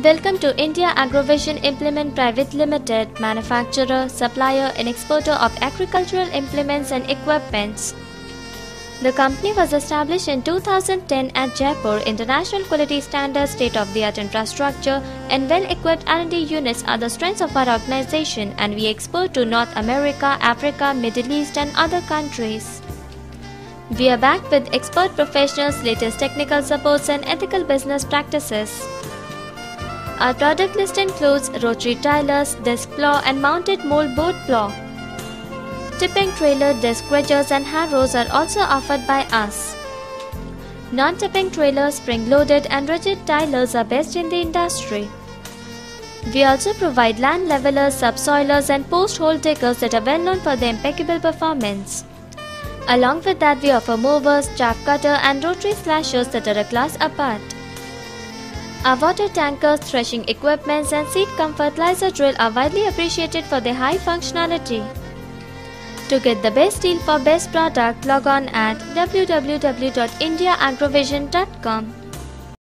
Welcome to India Agrovision Implement Private Limited, manufacturer, supplier and exporter of agricultural implements and equipments. The company was established in 2010 at Jaipur. International quality standards, state-of-the-art infrastructure and well-equipped R&D units are the strengths of our organization, and we export to North America, Africa, Middle East and other countries. We are backed with expert professionals, latest technical supports and ethical business practices. Our product list includes rotary tilers, disc plow and mounted mold board plow. Tipping trailer, disc dredgers and harrows are also offered by us. Non-tipping trailers, spring-loaded and rigid tilers are best in the industry. We also provide land levelers, subsoilers and post-hole diggers that are well known for their impeccable performance. Along with that, we offer movers, chaff cutter and rotary slashers that are a class apart. Our water tankers, threshing equipments and seed comfortilizer drill are widely appreciated for their high functionality. To get the best deal for best product, log on at www.indiaagrovision.com.